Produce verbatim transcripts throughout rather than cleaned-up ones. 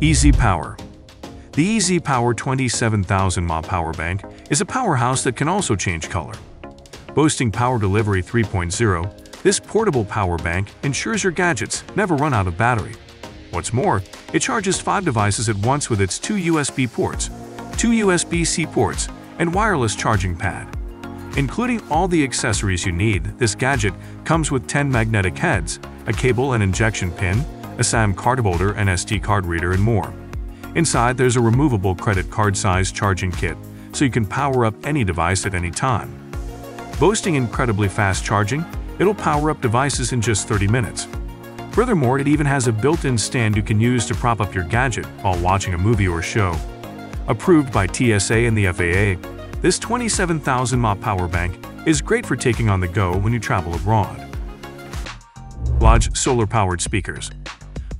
Easy Power. The Easy Power twenty-seven thousand milliamp hour power bank is a powerhouse that can also change color. Boasting Power Delivery three point oh, this portable power bank ensures your gadgets never run out of battery. What's more, it charges five devices at once with its two U S B ports, two U S B C ports, and wireless charging pad. Including all the accessories you need, this gadget comes with ten magnetic heads, a cable and injection pin, a SAM card holder and S D card reader, and more. Inside, there's a removable credit card size charging kit, so you can power up any device at any time. Boasting incredibly fast charging, it'll power up devices in just thirty minutes. Furthermore, it even has a built-in stand you can use to prop up your gadget while watching a movie or show. Approved by T S A and the F A A, this twenty-seven thousand milliamp hour power bank is great for taking on the go when you travel abroad. Lodge solar-powered speakers.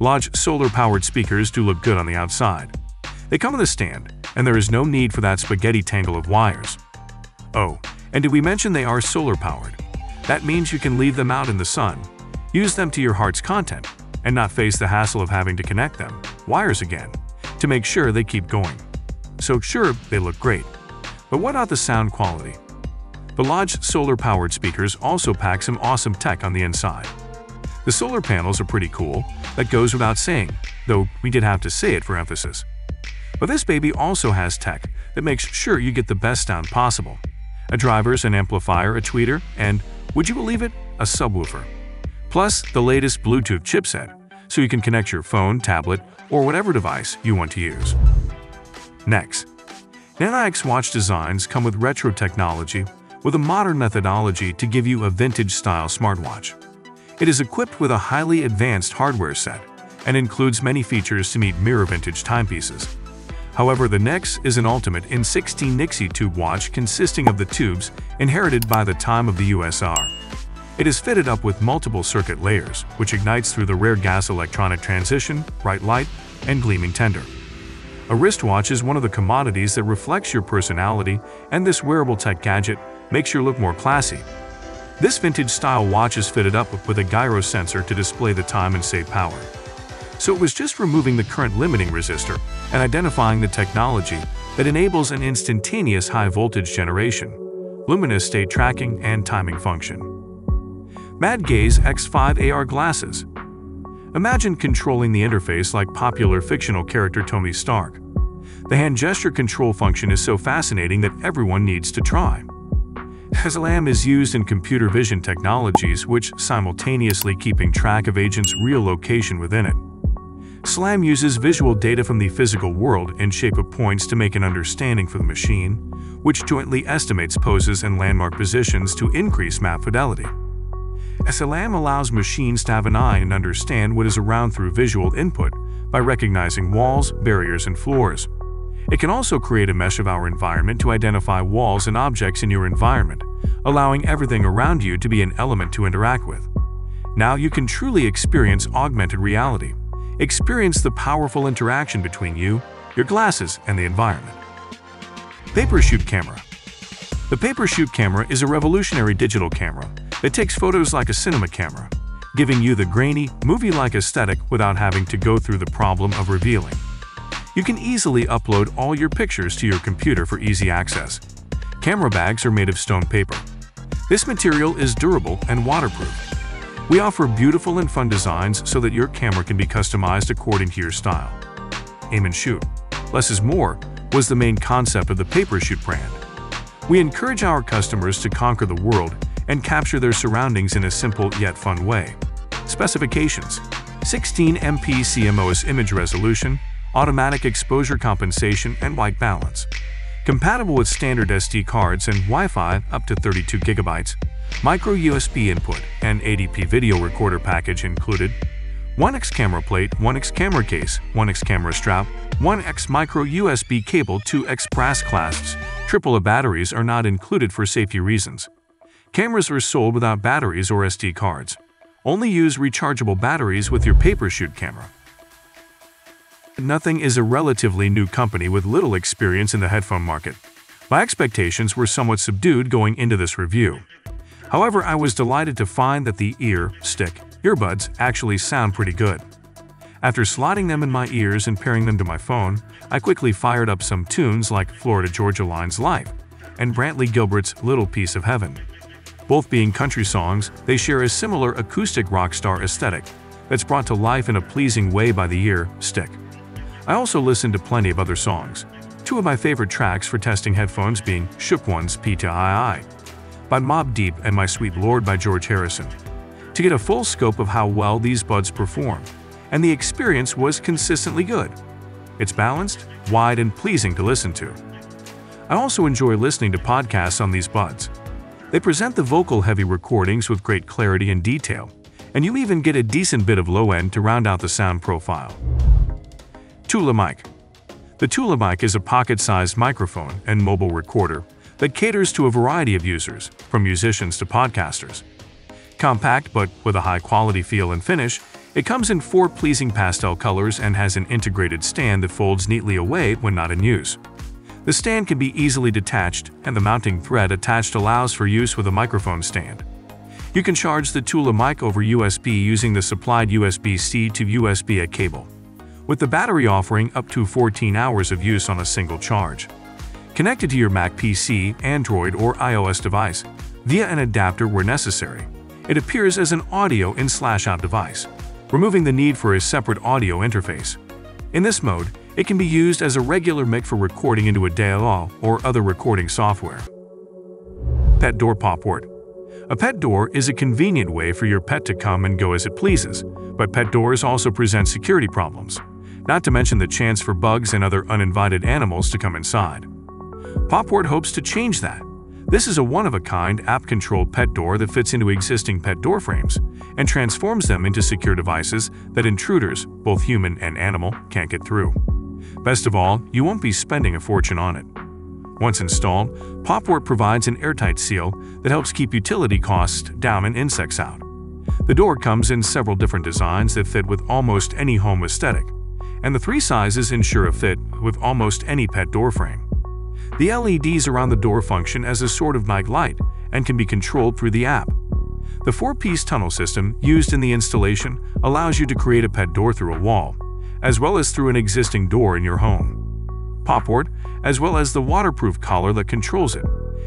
Lodge solar-powered speakers do look good on the outside. They come with a stand, and there is no need for that spaghetti tangle of wires. Oh, and did we mention they are solar-powered? That means you can leave them out in the sun, use them to your heart's content, and not face the hassle of having to connect them, wires again, to make sure they keep going. So sure, they look great. But what about the sound quality? The Lodge solar-powered speakers also pack some awesome tech on the inside. The solar panels are pretty cool, that goes without saying, though we did have to say it for emphasis. But this baby also has tech that makes sure you get the best sound possible. A driver's an amplifier, a tweeter, and, would you believe it, a subwoofer. Plus, the latest Bluetooth chipset, so you can connect your phone, tablet, or whatever device you want to use. Next, Nix Watch designs come with retro technology with a modern methodology to give you a vintage-style smartwatch. It is equipped with a highly advanced hardware set and includes many features to meet mirror vintage timepieces. However, the Nix is an ultimate in sixteen Nixie tube watch consisting of the tubes inherited by the time of the U S S R. It is fitted up with multiple circuit layers, which ignites through the rare gas electronic transition, bright light, and gleaming tender. A wristwatch is one of the commodities that reflects your personality, and this wearable tech gadget makes you look more classy. This vintage-style watch is fitted up with a gyro sensor to display the time and save power. So it was just removing the current limiting resistor and identifying the technology that enables an instantaneous high-voltage generation, luminous state tracking, and timing function. MadGaze X five A R glasses. Imagine controlling the interface like popular fictional character Tony Stark. The hand gesture control function is so fascinating that everyone needs to try. SLAM is used in computer vision technologies, which simultaneously keeping track of agents' real location within it. SLAM uses visual data from the physical world in shape of points to make an understanding for the machine, which jointly estimates poses and landmark positions to increase map fidelity. SLAM allows machines to have an eye and understand what is around through visual input by recognizing walls, barriers, and floors. It can also create a mesh of our environment to identify walls and objects in your environment, allowing everything around you to be an element to interact with. Now you can truly experience augmented reality. Experience the powerful interaction between you, your glasses, and the environment. Paper Shoot Camera. The Paper Shoot Camera is a revolutionary digital camera that takes photos like a cinema camera, giving you the grainy, movie-like aesthetic without having to go through the problem of revealing. You can easily upload all your pictures to your computer for easy access. Camera bags are made of stone paper. This material is durable and waterproof. We offer beautiful and fun designs so that your camera can be customized according to your style. Aim and shoot. Less is more was the main concept of the Paper Shoot brand. We encourage our customers to conquer the world and capture their surroundings in a simple yet fun way. Specifications: sixteen megapixel C M O S image resolution, automatic exposure compensation, and white balance. Compatible with standard S D cards and Wi-Fi up to thirty-two gigabytes, micro U S B input, and A D P video recorder package included. one X camera plate, one X camera case, one X camera strap, one X micro U S B cable, two X brass clasps. triple A batteries are not included for safety reasons. Cameras are sold without batteries or S D cards. Only use rechargeable batteries with your Paper Shoot camera. Nothing is a relatively new company with little experience in the headphone market. My expectations were somewhat subdued going into this review. However, I was delighted to find that the ear, stick, earbuds actually sound pretty good. After sliding them in my ears and pairing them to my phone, I quickly fired up some tunes like Florida Georgia Line's Life and Brantley Gilbert's Little Piece of Heaven. Both being country songs, they share a similar acoustic rock star aesthetic that's brought to life in a pleasing way by the ear, stick. I also listened to plenty of other songs, two of my favorite tracks for testing headphones being Shook One's P T I I by Mobb Deep and My Sweet Lord by George Harrison, to get a full scope of how well these buds perform, and the experience was consistently good. It's balanced, wide, and pleasing to listen to. I also enjoy listening to podcasts on these buds. They present the vocal-heavy recordings with great clarity and detail, and you even get a decent bit of low end to round out the sound profile. Tula Mic. The Tula Mic is a pocket-sized microphone and mobile recorder that caters to a variety of users, from musicians to podcasters. Compact but with a high-quality feel and finish, it comes in four pleasing pastel colors and has an integrated stand that folds neatly away when not in use. The stand can be easily detached, and the mounting thread attached allows for use with a microphone stand. You can charge the Tula Mic over U S B using the supplied U S B C to U S B A cable, with the battery offering up to fourteen hours of use on a single charge. Connected to your Mac P C, Android, or iOS device via an adapter where necessary, it appears as an audio in slash-out device, removing the need for a separate audio interface. In this mode, it can be used as a regular mic for recording into a D A W or other recording software. Pet Door Popport. A pet door is a convenient way for your pet to come and go as it pleases, but pet doors also present security problems, not to mention the chance for bugs and other uninvited animals to come inside. Popport hopes to change that. This is a one-of-a-kind app-controlled pet door that fits into existing pet door frames and transforms them into secure devices that intruders, both human and animal, can't get through. Best of all, you won't be spending a fortune on it. Once installed, Popport provides an airtight seal that helps keep utility costs down and insects out. The door comes in several different designs that fit with almost any home aesthetic, and the three sizes ensure a fit with almost any pet door frame. The L E Ds around the door function as a sort of night light and can be controlled through the app. The four-piece tunnel system used in the installation allows you to create a pet door through a wall, as well as through an existing door in your home. Popport, as well as the waterproof collar that controls it,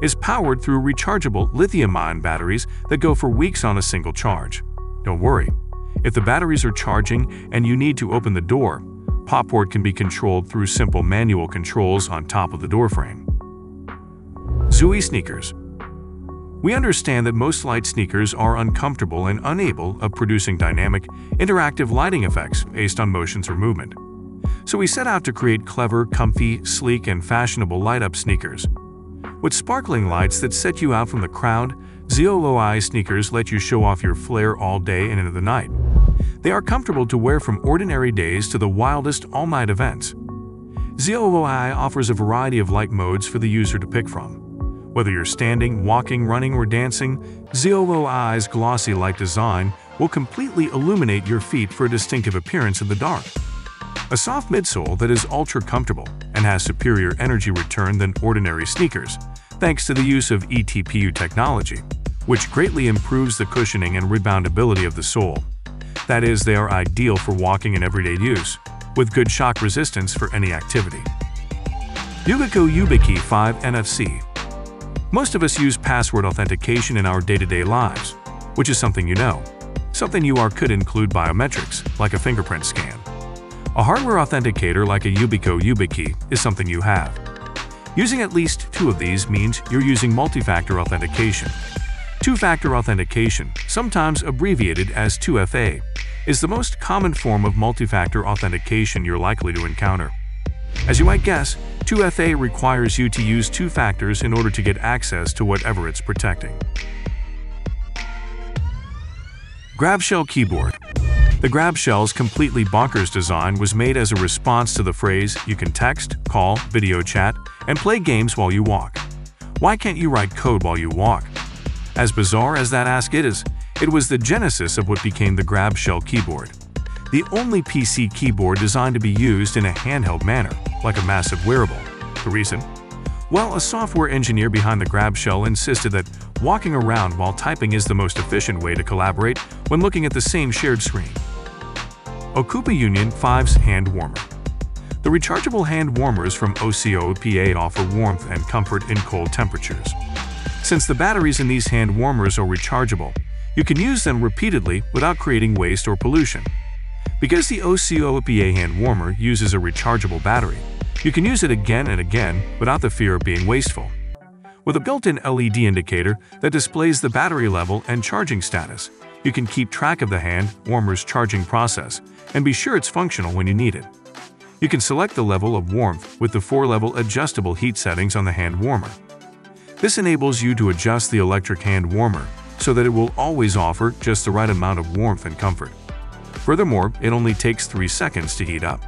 is powered through rechargeable lithium-ion batteries that go for weeks on a single charge. Don't worry, if the batteries are charging and you need to open the door, Popport can be controlled through simple manual controls on top of the door frame. Zuoi Sneakers. We understand that most light sneakers are uncomfortable and unable of producing dynamic, interactive lighting effects based on motions or movement. So we set out to create clever, comfy, sleek, and fashionable light-up sneakers. With sparkling lights that set you out from the crowd, Zuoi sneakers let you show off your flair all day and into the night. They are comfortable to wear from ordinary days to the wildest all-night events. Zuoi offers a variety of light modes for the user to pick from. Whether you're standing, walking, running, or dancing, Zuoi's glossy light design will completely illuminate your feet for a distinctive appearance in the dark. A soft midsole that is ultra-comfortable and has superior energy return than ordinary sneakers, thanks to the use of E T P U technology, which greatly improves the cushioning and reboundability of the sole. That is, they are ideal for walking and everyday use, with good shock resistance for any activity. Yubico YubiKey five N F C. Most of us use password authentication in our day-to-day lives, which is something you know. Something you are could include biometrics, like a fingerprint scan. A hardware authenticator like a Yubico YubiKey is something you have. Using at least two of these means you're using multi-factor authentication. Two-factor authentication, sometimes abbreviated as two F A, is the most common form of multi-factor authentication you're likely to encounter. As you might guess, two F A requires you to use two factors in order to get access to whatever it's protecting. GrabShell Keyboard. The GrabShell's completely bonkers design was made as a response to the phrase, you can text, call, video chat, and play games while you walk. Why can't you write code while you walk? As bizarre as that ask is, it was the genesis of what became the GrabShell keyboard. the only P C keyboard designed to be used in a handheld manner, like a massive wearable. The reason? Well, a software engineer behind the GrabShell insisted that walking around while typing is the most efficient way to collaborate when looking at the same shared screen. Ocoopa Union five's Hand Warmer. The rechargeable hand warmers from Ocoopa offer warmth and comfort in cold temperatures. Since the batteries in these hand warmers are rechargeable, you can use them repeatedly without creating waste or pollution. Because the Ocoopa hand warmer uses a rechargeable battery, you can use it again and again without the fear of being wasteful. With a built-in L E D indicator that displays the battery level and charging status, you can keep track of the hand warmer's charging process and be sure it's functional when you need it. You can select the level of warmth with the four-level adjustable heat settings on the hand warmer. This enables you to adjust the electric hand warmer so that it will always offer just the right amount of warmth and comfort. Furthermore, it only takes three seconds to heat up.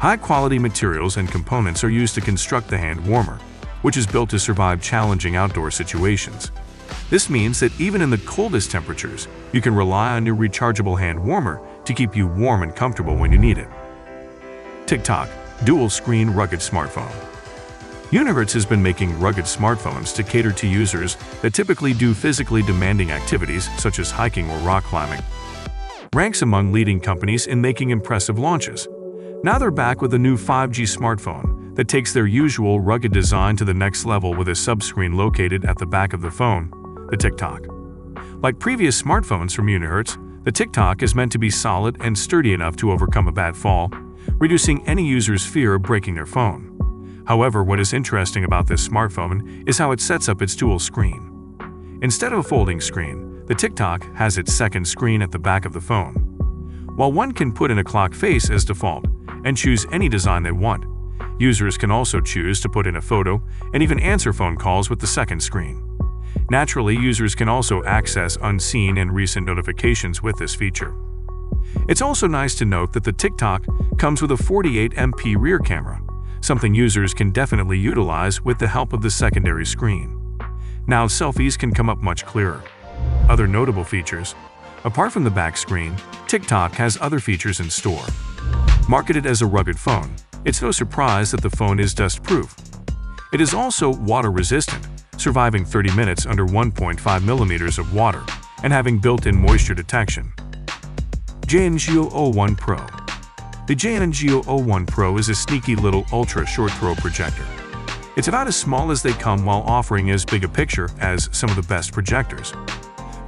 High-quality materials and components are used to construct the hand warmer, which is built to survive challenging outdoor situations. This means that even in the coldest temperatures, you can rely on your rechargeable hand warmer to keep you warm and comfortable when you need it. TickTock Dual-Screen Rugged Smartphone. Univerts has been making rugged smartphones to cater to users that typically do physically demanding activities such as hiking or rock climbing. Ranks among leading companies in making impressive launches. Now they're back with a new five G smartphone that takes their usual rugged design to the next level with a subscreen located at the back of the phone, the TickTock. Like previous smartphones from Unihertz, the TickTock is meant to be solid and sturdy enough to overcome a bad fall, reducing any user's fear of breaking their phone. However, what is interesting about this smartphone is how it sets up its dual screen. Instead of a folding screen, the TickTock has its second screen at the back of the phone. While one can put in a clock face as default, and choose any design they want. Users can also choose to put in a photo and even answer phone calls with the second screen. Naturally, users can also access unseen and recent notifications with this feature. It's also nice to note that the TickTock comes with a forty-eight megapixel rear camera, something users can definitely utilize with the help of the secondary screen. Now, selfies can come up much clearer. Other notable features. Apart from the back screen, TickTock has other features in store. Marketed as a rugged phone, it's no surprise that the phone is dust-proof. It is also water-resistant, surviving thirty minutes under one point five millimeters of water and having built-in moisture detection. J M G O O one Pro. The J M G O O one Pro is a sneaky little ultra-short-throw projector. It's about as small as they come while offering as big a picture as some of the best projectors.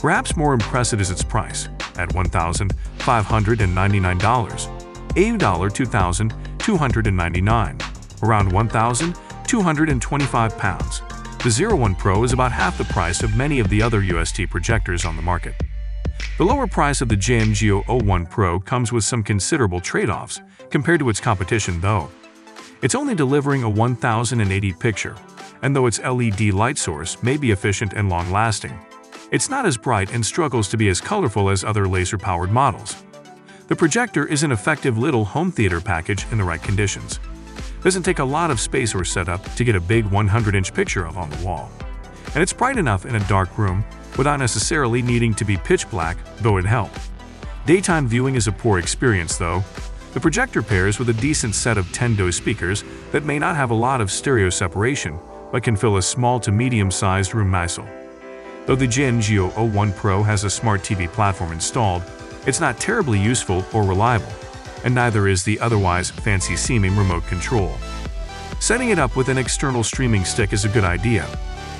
Perhaps more impressive is its price, at one thousand five hundred ninety-nine dollars. A two thousand two hundred ninety-nine dollars, around one thousand two hundred twenty-five pounds. The O one Pro is about half the price of many of the other U S T projectors on the market. The lower price of the J M G O O one Pro comes with some considerable trade-offs compared to its competition, though. It's only delivering a one thousand eighty picture, and though its L E D light source may be efficient and long-lasting, it's not as bright and struggles to be as colorful as other laser-powered models. The projector is an effective little home theater package in the right conditions. Doesn't take a lot of space or setup to get a big one hundred inch picture of on the wall. And it's bright enough in a dark room without necessarily needing to be pitch black, though it helps. Daytime viewing is a poor experience, though. The projector pairs with a decent set of ten-do speakers that may not have a lot of stereo separation, but can fill a small to medium-sized room nicely. Though the J M G O O one Pro has a smart T V platform installed, it's not terribly useful or reliable, and neither is the otherwise fancy-seeming remote control. Setting it up with an external streaming stick is a good idea,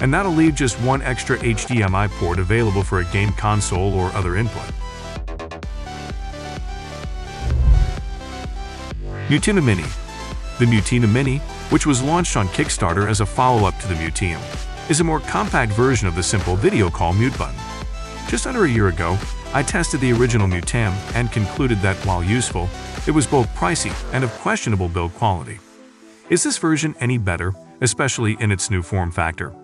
and that'll leave just one extra H D M I port available for a game console or other input. Mutina Mini. The Mutina Mini, which was launched on Kickstarter as a follow-up to the Mutium, is a more compact version of the simple video call mute button. Just under a year ago, I tested the original Mutam and concluded that, while useful, it was both pricey and of questionable build quality. Is this version any better, especially in its new form factor?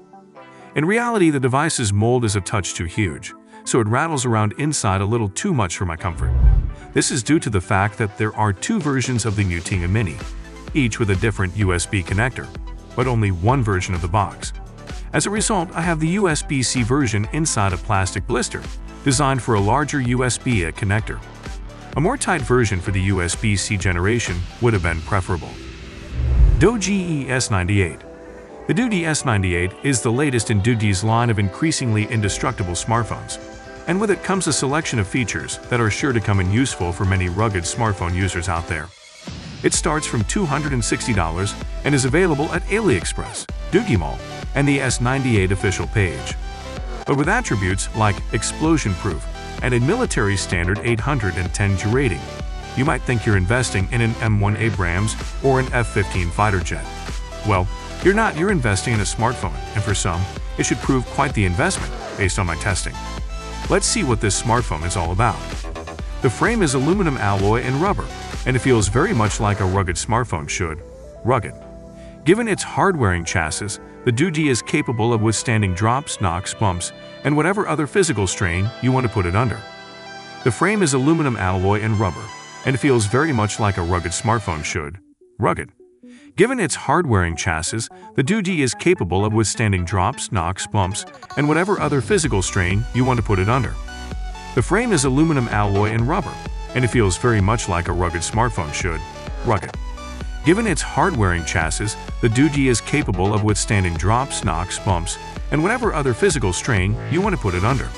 In reality, the device's mold is a touch too huge, so it rattles around inside a little too much for my comfort. This is due to the fact that there are two versions of the Mutina Mini, each with a different U S B connector, but only one version of the box. As a result, I have the U S B C version inside a plastic blister, designed for a larger U S B A connector. A more tight version for the U S B C generation would have been preferable. Doogee S ninety-eight. The Doogee S ninety-eight is the latest in Doogee's line of increasingly indestructible smartphones, and with it comes a selection of features that are sure to come in useful for many rugged smartphone users out there. It starts from two hundred sixty dollars and is available at AliExpress, Doogee Mall, and the S ninety-eight official page. But with attributes like explosion-proof and a military standard eight hundred ten G rating, you might think you're investing in an M one Abrams or an F fifteen fighter jet. Well, you're not, you're investing in a smartphone, and for some, it should prove quite the investment based on my testing. Let's see what this smartphone is all about. The frame is aluminum alloy and rubber, and it feels very much like a rugged smartphone should. Rugged. Given its hard-wearing chassis, the Doogee is capable of withstanding drops, knocks, bumps, and whatever other physical strain you want to put it under. The frame is aluminum alloy and rubber, and it feels very much like a rugged smartphone should. Rugged. Given its hard-wearing chassis, the Doogee is capable of withstanding drops, knocks, bumps, and whatever other physical strain you want to put it under. The frame is aluminum alloy and rubber, and it feels very much like a rugged smartphone should. Rugged. Given its hard-wearing chassis, the Doogee is capable of withstanding drops, knocks, bumps, and whatever other physical strain you want to put it under.